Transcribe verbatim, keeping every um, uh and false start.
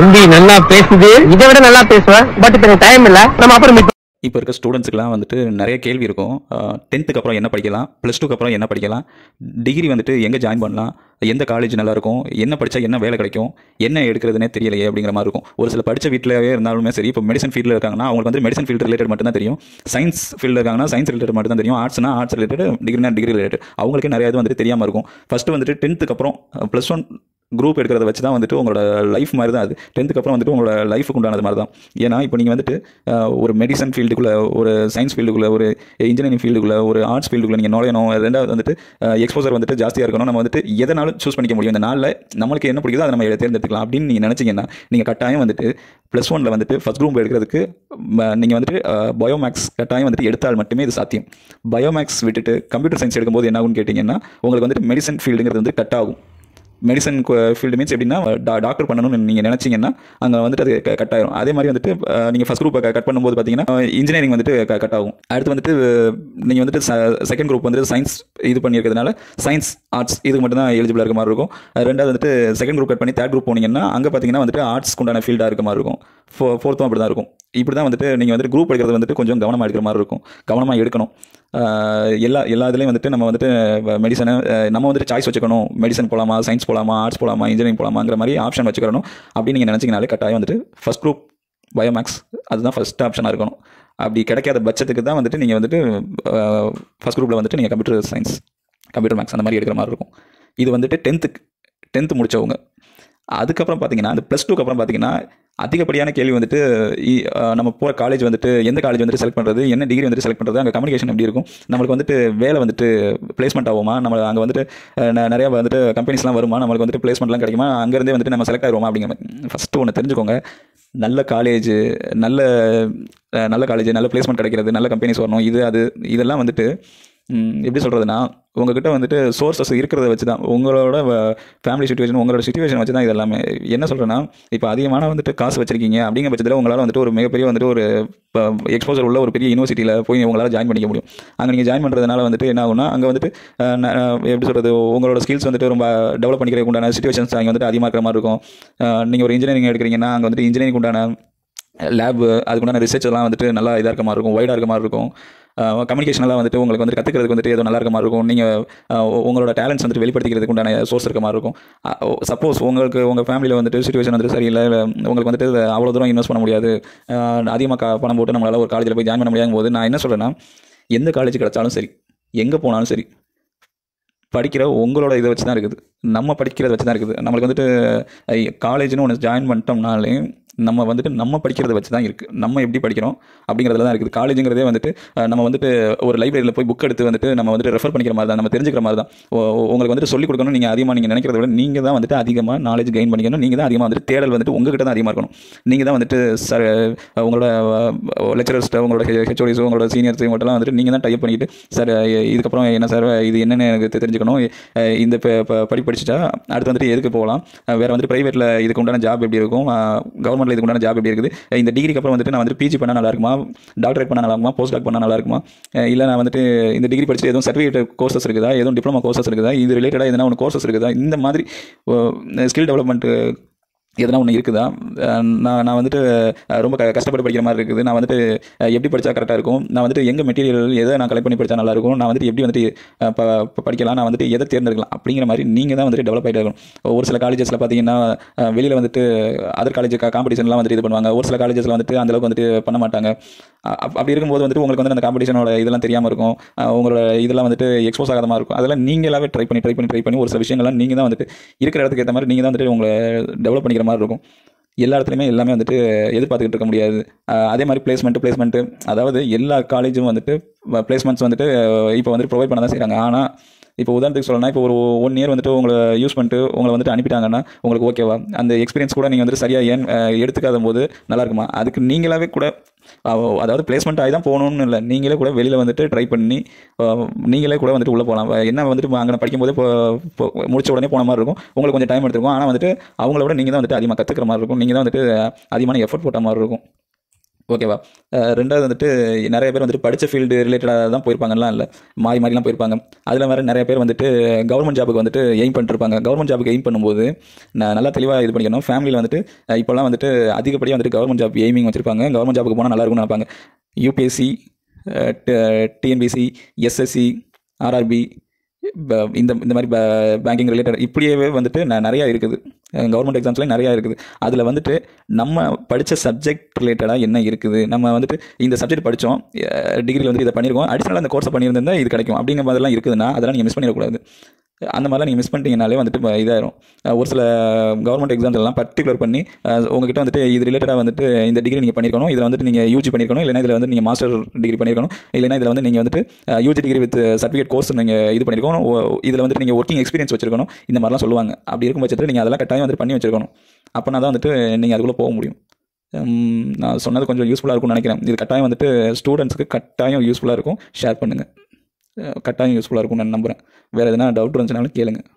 தம்பி நல்லா பேசுது, இதை விட நல்லா பேசுவேன். பட் இப்போ டைம் இல்லை, நம்ம அப்புறம். இப்போ இருக்க ஸ்டூடெண்ட்ஸுக்குலாம் வந்துட்டு நிறைய கேள்வி இருக்கும். டென்த்துக்கு அப்புறம் என்ன படிக்கலாம், ப்ளஸ் டூக்கு அப்புறம் என்ன படிக்கலாம், டிகிரி வந்துட்டு எங்கே ஜாயின் பண்ணலாம், எந்த காலேஜ் நல்லாயிருக்கும், என்ன படித்தா என்ன வேலை கிடைக்கும், என்ன எடுக்கிறதுனே தெரியலையே அப்படிங்கிற மாதிரி இருக்கும். ஒரு சில படித்த வீட்டிலேயே இருந்தாலுமே சரி, இப்போ மெடிசன் ஃபீல்டில் இருக்காங்கன்னா அவங்களுக்கு வந்து மெடிசன் ஃபீல்டு ரிலேட்டட் மட்டும் தான் தெரியும், சயின்ஸ் ஃபீல்டில் இருக்காங்கன்னா சயின்ஸ் ரிலேட்டட் மட்டும் தான் தெரியும், ஆர்ட்ஸ்னா ஆர்ட்ஸ் ரிலேட்டட், டிகிரினா டிகிரி ரிலேட்டட், அவங்களுக்கு நிறையா இது வந்துட்டு தெரியாமல் இருக்கும். ஃபஸ்ட்டு வந்துட்டு டென்த்துக்கு அப்புறம் ப்ளஸ் ஒன் குரூப் எடுக்கிறத வச்சு தான் வந்துட்டு உங்களோட லைஃப் மாதிரி தான் அது. டென்த்துக்கு அப்புறம் வந்துட்டு உங்களோட லைஃபுக்கு உண்டானது மாதிரி தான். ஏன்னா இப்போ நீங்கள் வந்துட்டு ஒரு மெடிசன் ஃபீல்டுக்குள்ளே, ஒரு சயின்ஸ் ஃபீல்டுக்குள்ளே, ஒரு இன்ஜினியரிங் ஃபீல்டுக்குள்ளே, ஒரு ஆர்ட்ஸ் ஃபீல்டுக்குள்ளே நீங்கள் நுழையணும். ரெண்டாவது வந்துட்டு எக்ஸ்போசர் வந்துட்டு ஜாஸ்தியாக இருக்கணும். நம்ம வந்துட்டு எதனாலும் சூஸ் பண்ணிக்க முடியும். இந்த நாளில் நம்மளுக்கு என்ன பிடிக்குதோ அதை நம்ம தேர்ந்தெடுத்துக்கலாம் அப்படின்னு நீங்கள் நினச்சிங்கன்னா நீங்கள் கட்டாயம் வந்துட்டு ப்ளஸ் ஒனில் வந்துட்டு ஃபஸ்ட் குரூப் எடுக்கிறதுக்கு நீங்கள் வந்துட்டு பயோமேக்ஸ் கட்டாயம் வந்துட்டு எடுத்தால் மட்டுமே இது சாத்தியம். பயோமேக்ஸ் விட்டுட்டு கம்ப்யூட்டர் சயின்ஸ் எடுக்கும்போது என்ன ஆகுன்னு கேட்டிங்கன்னா உங்களுக்கு வந்துட்டு மெடிசன் ஃபீல்டுங்கிறது வந்து கட் ஆகும். மெடிசன் ஃபீல்டு மீன்ஸ் எப்படின்னா டா டாக்டர் பண்ணணும்னு நீங்கள் நினச்சிங்கன்னா அங்கே வந்துட்டு அது கட் ஆகிடும். அதே மாதிரி வந்துட்டு நீங்கள் ஃபஸ்ட் குரூப்பை கட் பண்ணும்போது பார்த்தீங்கன்னா இன்ஜினியரிங் வந்துட்டு கட் ஆகும். அடுத்து வந்துட்டு நீங்கள் வந்துட்டு செகண்ட் குரூப் வந்துட்டு சயின்ஸ் இது பண்ணியிருக்கிறதுனால சயின்ஸ் ஆர்ட்ஸ் இதுக்கு மட்டும் தான் எலிஜிபிளாக இருக்க மாதிரி இருக்கும். ரெண்டாவது வந்துட்டு செகண்ட் குரூப் கட் பண்ணி தேர்ட் குரூப் போனீங்கன்னா அங்கே பார்த்தீங்கன்னா வந்துட்டு ஆர்ட்ஸ்க்கு உண்டான ஃபீல்டாக இருக்க மாதிரி இருக்கும். ஃபோ ஃபோர்த்தும் அப்படி தான் இருக்கும். இப்படி தான் வந்துட்டு நீங்கள் வந்துட்டு குரூப் எடுக்கிறது வந்துட்டு கொஞ்சம் கவனமாக எடுக்கிற மாதிரி இருக்கும். கவனமாக எடுக்கணும். எல்லா எல்லா இதுலேயும் வந்துட்டு நம்ம வந்துட்டு மெடிசனை நம்ம வந்துட்டு சாய்ஸ் வச்சுக்கணும். மெடிசன் போகலாமா, சயின்ஸ் போகலாமா, ஆர்ட்ஸ் போகலாமா, இன்ஜினியரிங் போகலாமாங்கிற மாதிரி ஆப்ஷன் வச்சுக்கணும் அப்படின்னு நீங்கள் நினச்சிங்கனாலே கட்டாயம் வந்துட்டு ஃபஸ்ட் குரூப் பயோமேக்ஸ் அதுதான் ஃபஸ்ட் ஆப்ஷனாக இருக்கணும். அப்படி கிடைக்காத பட்சத்துக்கு தான் வந்துட்டு நீங்கள் வந்துட்டு ஃபஸ்ட் குரூப்பில் வந்துட்டு நீங்கள் கம்ப்யூட்டர் சயின்ஸ், கம்ப்யூட்டர் மேக்ஸ் அந்த மாதிரி எடுக்கிற மாதிரி இருக்கும். இது வந்துட்டு டென்த்துக்கு டென்த்து முடித்தவங்க. அதுக்கப்புறம் பார்த்தீங்கன்னா அந்த ப்ளஸ் டூக்கு அப்புறம் பார்த்தீங்கன்னா அதிகப்படியான கேள்வி வந்துட்டு நம்ம போகிற காலேஜ் வந்துட்டு எந்த காலேஜ் வந்துட்டு செலக்ட் பண்ணுறது, என்ன டிகிரி வந்துட்டு செலக்ட் பண்ணுறது, அங்கே கம்யூனிகேஷன் எப்படி இருக்கும், நம்மளுக்கு வந்துட்டு வேலை வந்துட்டு பிளேஸ்மெண்ட் ஆகுமா, நம்ம அங்கே வந்துட்டு நிறையா வந்துட்டு கம்பெனிஸ்லாம் வருமா, நம்மளுக்கு வந்துட்டு பிளேஸ்மெண்ட்லாம் கிடைக்குமா, அங்கேருந்தே வந்துட்டு நம்ம செலக்ட் ஆகிடுவோமா அப்படிங்கிற மாதிரி. ஃபஸ்ட்டு ஒன்று தெரிஞ்சுக்கோங்க, நல்ல காலேஜ், நல்ல நல்ல காலேஜ், நல்ல பிளேஸ்மெண்ட் கிடைக்கிறது, நல்ல கம்பெனிஸ் வரணும். இது அது இதெல்லாம் வந்துட்டு எப்படி சொல்கிறதுனா உங்ககிட்ட வந்துட்டு சோர்ஸஸ் இருக்கிறத வச்சு தான், உங்களோட ஃபேமிலி சுச்சுவேஷன், உங்களோட சுச்சுவேஷன் வச்சு தான் இது எல்லாமே. என்ன சொல்கிறேன்னா இப்போ அதிகமான வந்துட்டு காசு வச்சுருக்கீங்க அப்படிங்கிற பட்சத்தில் உங்களால் வந்துட்டு ஒரு மிகப்பெரிய வந்துட்டு ஒரு எக்ஸ்போசர் உள்ள ஒரு பெரிய யூனிவர்சிட்டியில் போய் உங்களால் ஜாயின் பண்ணிக்க முடியும். அங்கே நீங்கள் ஜாயின் பண்ணுறதுனால வந்துட்டு என்ன ஆகும்னா அங்கே வந்துட்டு எப்படி சொல்கிறது உங்களோட ஸ்கில்ஸ் வந்துட்டு ரொம்ப டெவலப் பண்ணிக்கிறதுக்கு உண்டான சுச்சுவேஷன்ஸ் அங்கே வந்துட்டு அதிகமாக இருக்கிற மாதிரி இருக்கும். நீங்கள் ஒரு இன்ஜினியரிங் எடுக்கிறீங்கன்னா அங்கே வந்துட்டு இன்ஜினியரிங் உண்டான லேபு, அதுக்குண்டான ரிசர்ச் எல்லாம் வந்துட்டு நல்லா இதாக இருக்க மாதிரி இருக்கும், வைடாக இருக்க மாதிரி இருக்கும். கம்யூனிகேஷன்லாம் வந்துட்டு உங்களுக்கு வந்து கற்றுக்கிறதுக்கு வந்துட்டு ஏதோ நல்லா இருக்க மாதிரி இருக்கும். நீங்கள் உங்களோட டேலண்ட்ஸ் வந்துட்டு வெளிப்படுத்திக்கிறதுக்கு உண்டான சோர்ஸ் இருக்க மாதிரி இருக்கும். சப்போஸ் உங்களுக்கு உங்கள் ஃபேமிலியில் வந்துட்டு சுச்சுவேஷன் வந்துட்டு சரியில்லை, உங்களுக்கு வந்துட்டு அவ்வளோ தூரம் இன்வெஸ்ட் பண்ண முடியாது, அதிகமாக பணம் போட்டு நம்மளால் ஒரு காலேஜில் போய் ஜாயின் பண்ண முடியாதும் போது நான் என்ன சொல்கிறேன்னா எந்த காலேஜ் கிடச்சாலும் சரி, எங்கே போனாலும் சரி, படிக்கிற உங்களோட இதை வச்சு தான் இருக்குது, நம்ம படிக்கிறத வச்சு தான் இருக்குது. நம்மளுக்கு வந்துட்டு காலேஜ்னு ஒன்று ஜாயின் பண்ணிட்டோம்னாலே நம்ம வந்துட்டு நம்ம படிக்கிறத வச்சு தான் இருக்குது. நம்ம எப்படி படிக்கிறோம் அப்படிங்கிறதுல தான் இருக்குது. காலேஜுங்கிறதே வந்துட்டு நம்ம வந்துட்டு ஒரு லைப்ரரியில் போய் புக் எடுத்து வந்துட்டு நம்ம வந்துட்டு ரெஃபர் பண்ணிக்கிற மாதிரி தான், நம்ம தெரிஞ்சுக்கிற மாதிரி தான். உங்களுக்கு வந்துட்டு சொல்லிக் கொடுக்கணும். நீங்கள் அதிகமாக நீங்கள் நினைக்கிறத விட நீங்கள் தான் வந்துட்டு அதிகமாக நாலேஜ் கெயின் பண்ணிக்கணும். நீங்கள் தான் அதிகமாக வந்துட்டு தேடல் வந்துட்டு உங்ககிட்ட தான் அதிகமாக இருக்கணும். நீங்கள் தான் வந்துட்டு சார் உங்களோட லெக்சரர்ஸ்ட்டை, உங்களோட ஹெச்ஓடிஸ், உங்களோட சீனியர்ஸ் இவங்கள்ட்டலாம் வந்துட்டு நீங்கள் தான் டைப் பண்ணிவிட்டு சார் இதுக்கப்புறம் என்ன சார் இது என்னென்னு எனக்கு தெரிஞ்சுக்கணும், இந்த படி படிச்சுட்டா அடுத்து வந்துட்டு எதுக்கு போகலாம், வேறு வந்துட்டு ப்ரைவேட்டில் இதுக்கு உண்டான ஜாப் எப்படி இருக்கும், கவர்மெண்ட் இதுக்கு உண்டான ஜாப் எப்படி இருக்குது, இந்த டிகிரிக்கு அப்புறம் வந்துட்டு நான் வந்து பிஜி பண்ணால் நல்லா இருக்குமா, டாக்டரேட் பண்ணால் நல்லா இருக்குமா, போஸ்ட் டாக் பண்ணால் நல்லா இருக்குமா, இல்லை நான் வந்துட்டு இந்த டிகிரி படிச்சு எதுவும் சர்டிஃபிகேட் கோர்சஸ் இருக்குதா, எதுவும் டிப்ளமா கோர்சஸ் இருக்குதா, இது ரிலேட்டடாக எதனா ஒன்று கோர்சஸ் இருக்குதா, இந்த மாதிரி ஸ்கில் டெவலப்மெண்ட்டு எதனா ஒன்று இருக்குதா, நான் நான் வந்துட்டு ரொம்ப க கஷ்டப்பட்டு படிக்கிற மாதிரி இருக்குது, நான் வந்துட்டு எப்படி படித்தா கரெக்டாக இருக்கும், நான் வந்துட்டு எங்கள் மெட்டீரியல் எதை நான் கலெக்ட் பண்ணி படித்தா நல்லாயிருக்கும், நான் வந்துட்டு எப்படி வந்துட்டு ப படிக்கலாம், நான் வந்துட்டு எதை தேர்ந்தெடுக்கலாம் அப்படிங்கிற மாதிரி நீங்கள் தான் வந்துட்டு டெவலப் ஆகிட்டு இருக்கணும். ஒரு சில காலேஜஸில் பார்த்தீங்கன்னா வெளியில் வந்துட்டு அதர் காலேஜ் காம்படிஷன்லாம் வந்துட்டு இது பண்ணுவாங்க. ஒரு சில காலேஜஸில் வந்துட்டு அந்தளவுக்கு வந்துட்டு பண்ண மாட்டாங்க. அப்படி இருக்கும்போது வந்துட்டு உங்களுக்கு வந்து அந்த காம்படிஷனோட இதெல்லாம் தெரியாமல் இருக்கும். உங்களோட இதெல்லாம் வந்துட்டு எக்ஸ்போஸ் ஆகாதமாக இருக்கும். அதெல்லாம் நீங்களாவே ட்ரை பண்ணி ட்ரை பண்ணி ட்ரை பண்ணி ஒரு சில விஷயங்கள்லாம் நீங்கள் தான் வந்துட்டு இருக்கிற இடத்துக்கு ஏற்ற மாதிரி நீங்கள் தான் வந்துட்டு உங்களை டெவலப் பண்ணிக்கிற மாதிரி இருக்கும். எல்லா இடத்துலையுமே எல்லாமே வந்துட்டு எதிர்பார்த்துக்கிட்டு இருக்க முடியாது. அதே மாதிரி பிளேஸ்மெண்ட்டு பிளேஸ்மெண்ட்டு அதாவது எல்லா காலேஜும் வந்துட்டு பிளேஸ்மெண்ட்ஸ் வந்துட்டு இப்போ வந்துட்டு ப்ரொவைட் பண்ண தான் செய்கிறாங்க. ஆனால் இப்போ உதாரணத்துக்கு சொல்லணும்னா இப்போ ஒரு ஒன் இயர் வந்துட்டு உங்களை யூஸ் பண்ணிட்டு உங்களை வந்துட்டு அனுப்பிட்டாங்கன்னா உங்களுக்கு ஓகேவா, அந்த எக்ஸ்பீரியன்ஸ் கூட நீங்கள் வந்துட்டு சரியாக ஏன் எடுத்துக்காத போது நல்லா இருக்குமா, அதுக்கு நீங்களாவே கூட அதாவது பிளேஸ்மெண்ட் ஆகி தான் போகணும்னு இல்லை, நீங்களே கூட வெளியில் வந்துட்டு ட்ரை பண்ணி நீங்களே கூட வந்துட்டு உள்ளே போகலாம். என்ன வந்துட்டு அங்கே படிக்கும்போது இப்போ முடிச்ச உடனே போன மாதிரி இருக்கும், உங்களுக்கு கொஞ்சம் டைம் எடுத்துருக்கும். ஆனால் வந்துட்டு அவங்கள விட நீங்கள் தான் வந்துட்டு அதிகமாக கற்றுக்கிற மாதிரி இருக்கும், நீங்கள் தான் வந்துட்டு அதிகமான எஃபர்ட் போட்ட மாதிரி இருக்கும். ஓகேவா. ரெண்டாவது வந்துட்டு நிறைய பேர் வந்துட்டு படித்த ஃபீல்டு ரிலேட்டடாக தான் போயிருப்பாங்கலாம், இல்லை மாறி மாதிரிலாம் போயிருப்பாங்க. அதில் மாதிரி நிறைய பேர் வந்துட்டு கவர்மெண்ட் ஜாபுக்கு வந்துட்டு எய்ம் பண்ணிட்டுருப்பாங்க. கவர்மெண்ட் ஜாபுக்கு எய்ம் பண்ணும்போது நான் நல்லா தெளிவாக இது பண்ணிக்கணும். ஃபேமிலியில் வந்துட்டு இப்போல்லாம் வந்துட்டு அதிகப்படியாக வந்துட்டு கவர்மெண்ட் ஜாப் எய்மிங் வச்சுருப்பாங்க. கவர்மெண்ட் ஜாபுக்கு போனால் நல்லா இருக்கும்னு நினைப்பாங்க. யூபிஎஸ்சி, டிஎன்பிசி, எஸ்எஸ்சி, ஆர்ஆர்பி, இந்த இந்த மாதிரி பேங்கிங் ரிலேட்டட் இப்படியே வந்துட்டு நான் நிறையா இருக்குது. கவர்மெண்ட் எக்ஸாம்ஸ்லாம் நிறையா இருக்குது. அதில் வந்துட்டு நம்ம படித்த சப்ஜெக்ட் ரிலேட்டடாக என்ன இருக்குது, நம்ம வந்துட்டு இந்த சப்ஜெக்ட் படித்தோம், டிகிரியில் வந்து இதை பண்ணியிருக்கோம், அடிஷ்னலாக அந்த கோர்ஸை பண்ணியிருந்தா இது கிடைக்கும் அப்படிங்கிற மாதிரிலாம் இருக்குதுன்னா அதெல்லாம் நீங்கள் மிஸ் பண்ணிடக்கூடாது. அந்த மாதிரிலாம் நீங்கள் மிஸ் பண்ணிட்டீங்கனாலே வந்துட்டு இதாயிரும். ஒரு சில கவர்மெண்ட் எக்ஸாம்ஸ் எல்லாம் பர்டிகுலர் பண்ணி உங்ககிட்ட வந்துட்டு இது ரிலேட்டடாக வந்துட்டு இந்த டிகிரி நீங்கள் பண்ணியிருக்கணும், இதில் வந்துட்டு நீங்கள் யூஜி பண்ணியிருக்கணும், இல்லைனா இதில் வந்து நீங்கள் மாஸ்டர் டிகிரி பண்ணியிருக்கணும், இல்லைனா இதில் வந்து நீங்கள் வந்துட்டு UG degree with certificate course நீங்கள் இது பண்ணியிருக்கணும், இதில் வந்துட்டு நீங்கள் ஒர்க்கிங் எக்ஸ்பீரியன்ஸ் வச்சுருக்கணும், இந்த மாதிரிலாம் சொல்லுவாங்க. அப்படி இருக்கும் பட்சத்தில் நீங்கள் அதெல்லாம் கட்டாயம் வந்துட்டு பண்ணி வச்சுருக்கணும். அப்போனா தான் வந்துட்டு நீங்கள் அதுக்குள்ளே போக முடியும். நான் சொன்னது கொஞ்சம் யூஸ்ஃபுல்லாக இருக்கும்னு நினைக்கிறேன். இது கட்டாயம் வந்துட்டு ஸ்டூடெண்ட்ஸுக்கு கட்டாயம் யூஸ்ஃபுல்லாக இருக்கும். ஷேர் பண்ணுங்கள், கட்டாயம் யூஸ்ஃபுல்லாக இருக்கும்னு நான் நம்புகிறேன். வேறு எதுனா டவுட் இருந்துச்சுனாலும் கேளுங்கள்.